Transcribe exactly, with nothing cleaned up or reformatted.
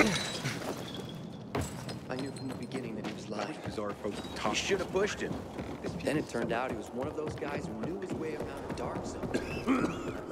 I knew from the beginning that he was lying. Bizarre folks talk. You should have pushed him. Then it turned out he was one of those guys who knew his way around the dark zone.